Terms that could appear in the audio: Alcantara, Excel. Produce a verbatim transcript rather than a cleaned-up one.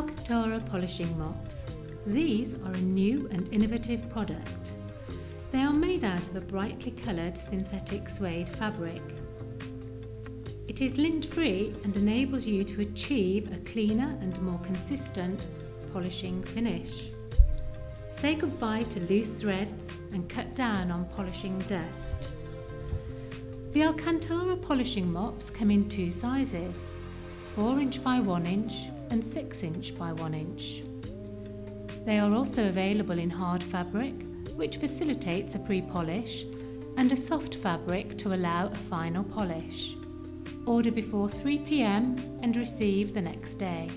Alcantara polishing mops. These are a new and innovative product. They are made out of a brightly coloured synthetic suede fabric. It is lint-free and enables you to achieve a cleaner and more consistent polishing finish. Say goodbye to loose threads and cut down on polishing dust. The Alcantara polishing mops come in two sizes, four inch by one inch and six inch by one inch. They are also available in hard fabric, which facilitates a pre-polish, and a soft fabric to allow a final polish. Order before three p m and receive the next day.